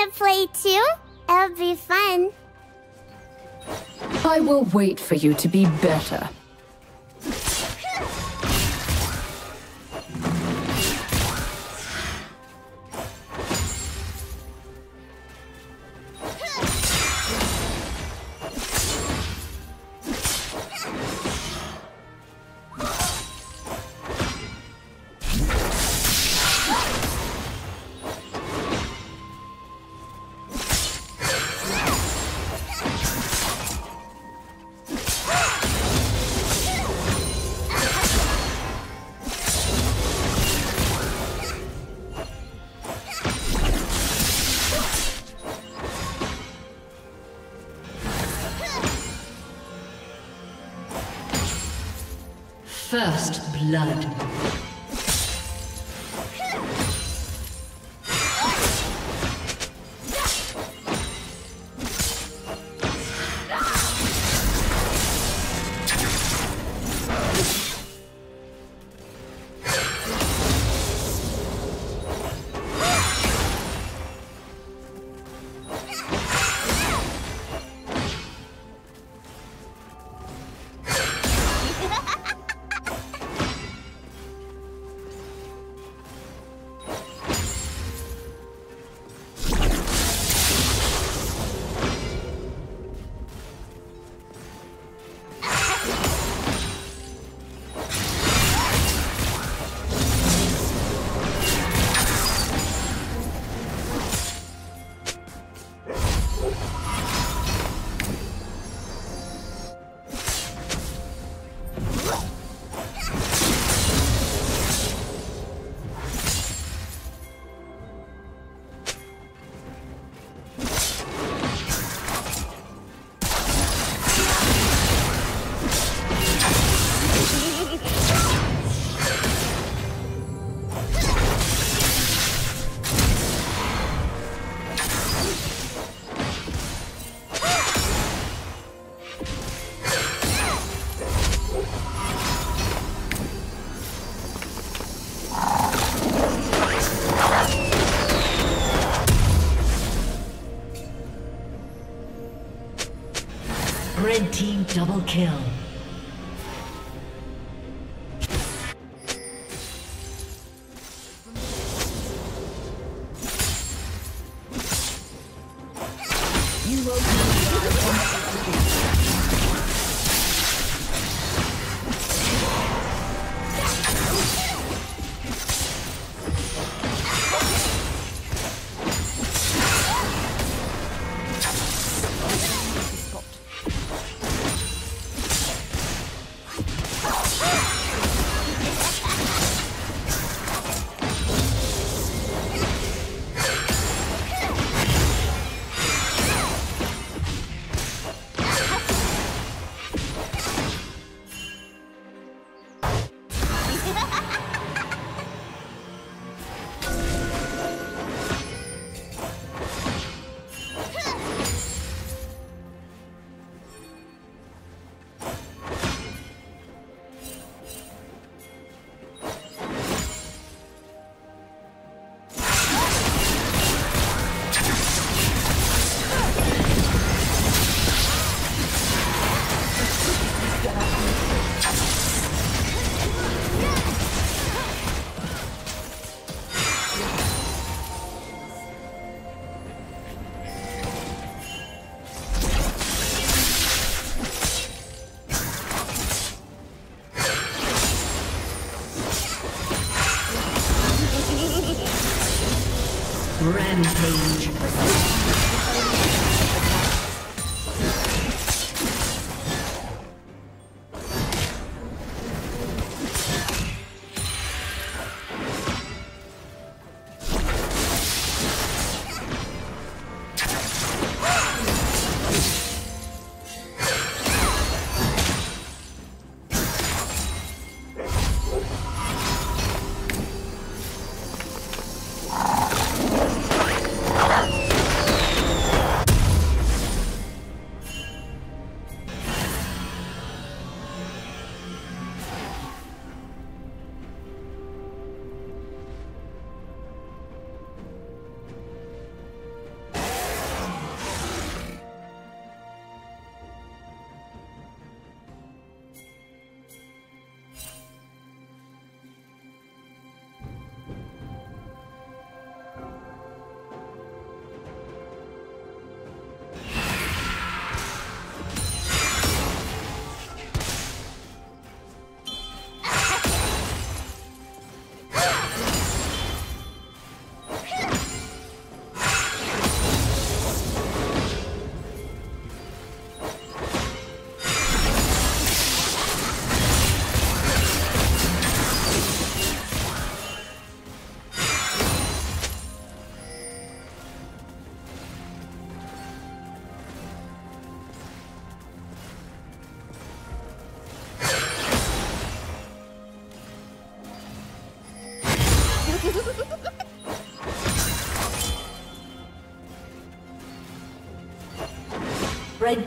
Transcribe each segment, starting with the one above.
want to play too? It'll be fun. I will wait for you to be better. First blood. Red team double kill. Rampage. Red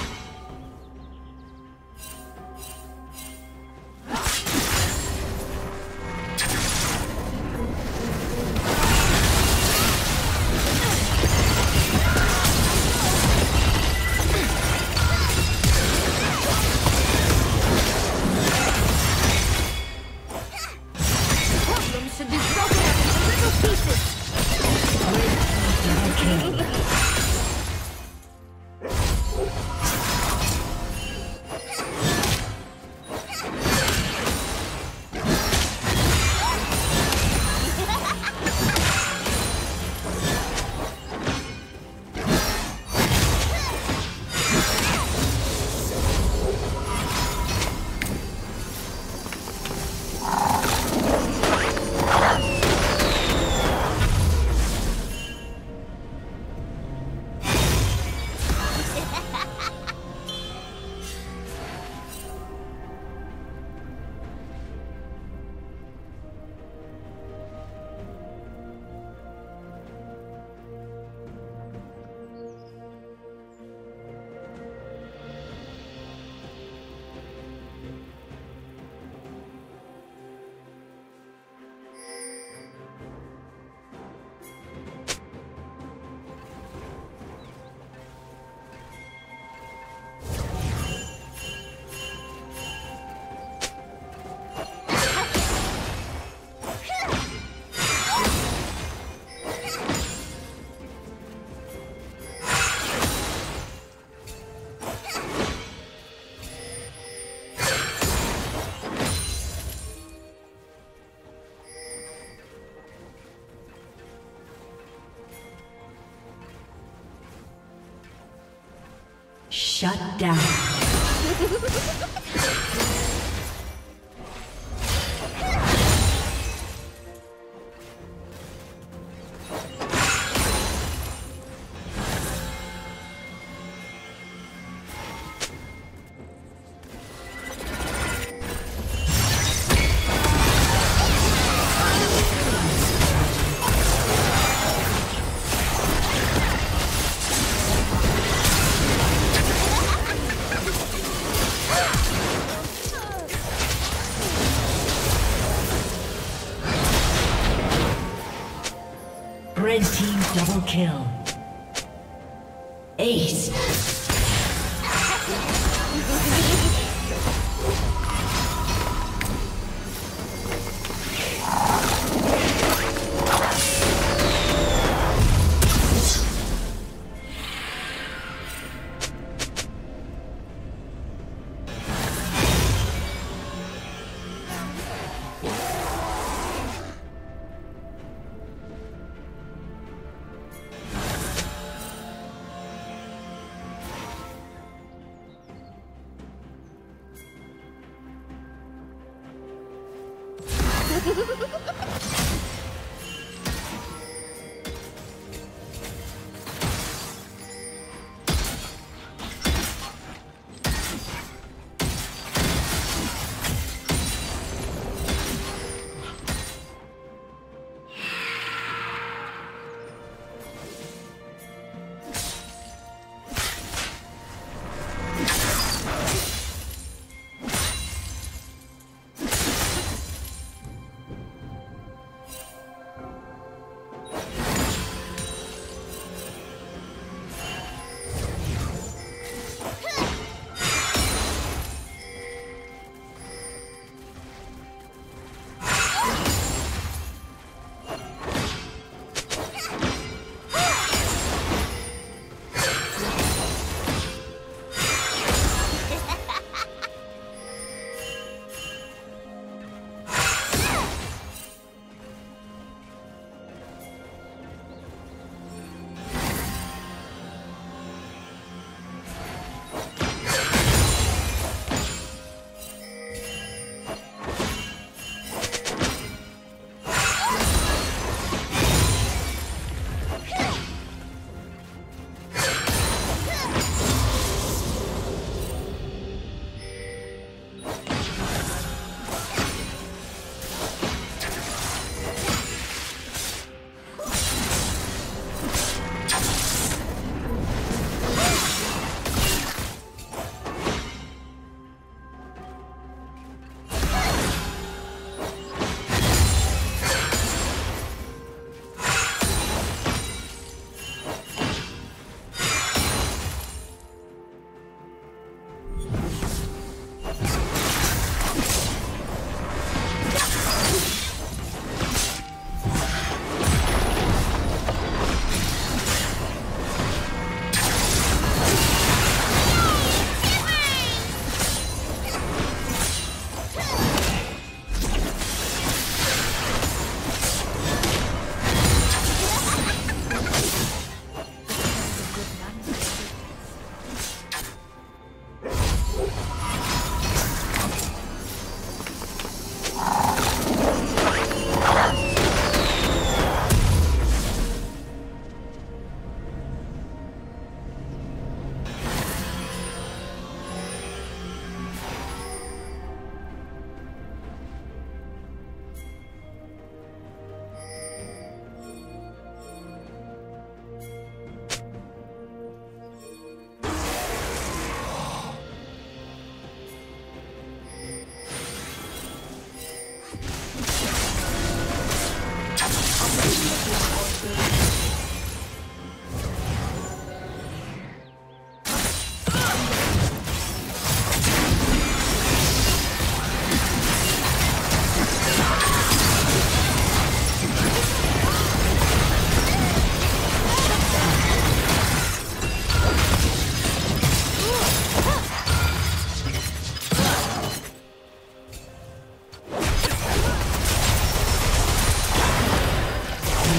Shut down. Red team double kill. Ace.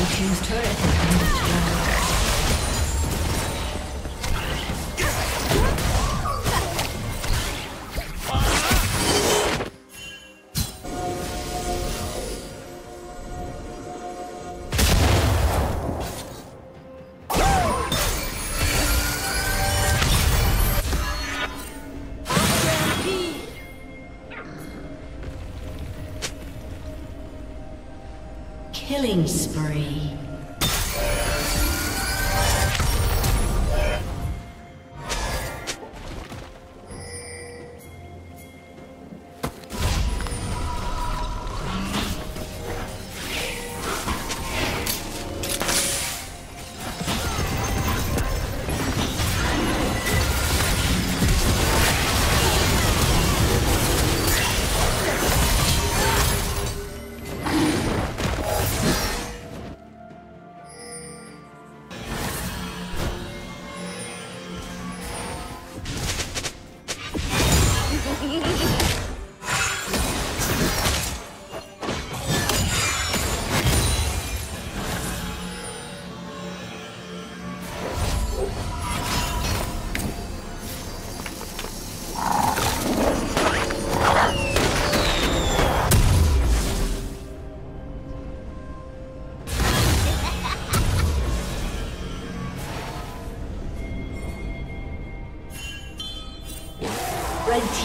Blue team's turret has been destroyed. Killing spree. Red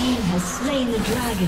team has slain the dragon.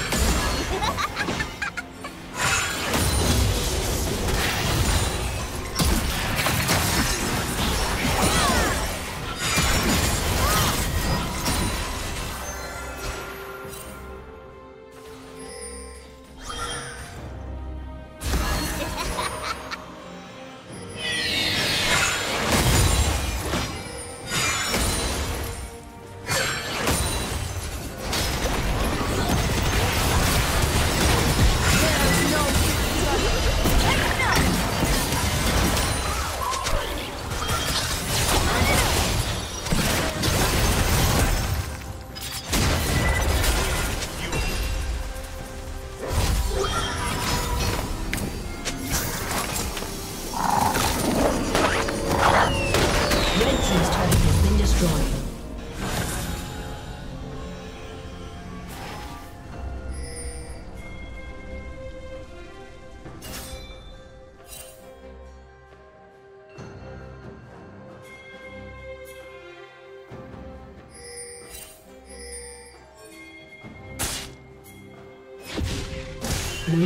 Blue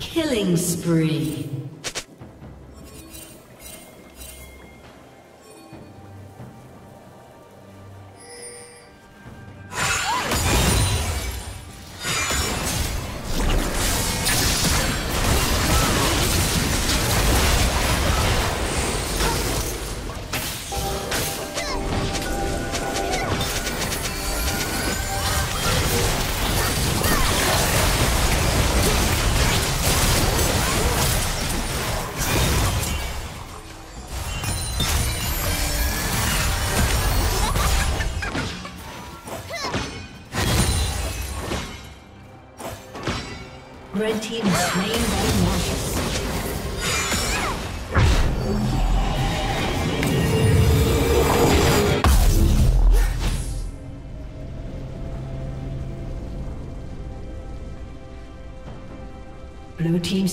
Killing spree. Red team is slain by Morpheus. Blue team's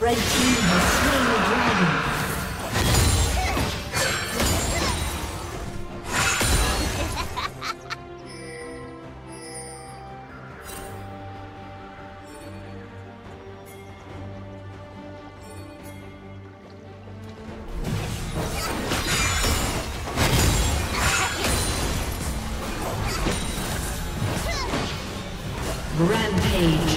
Red team has slain the dragon. Rampage.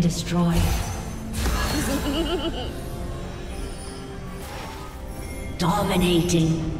Destroyed. Dominating.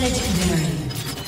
Legendary.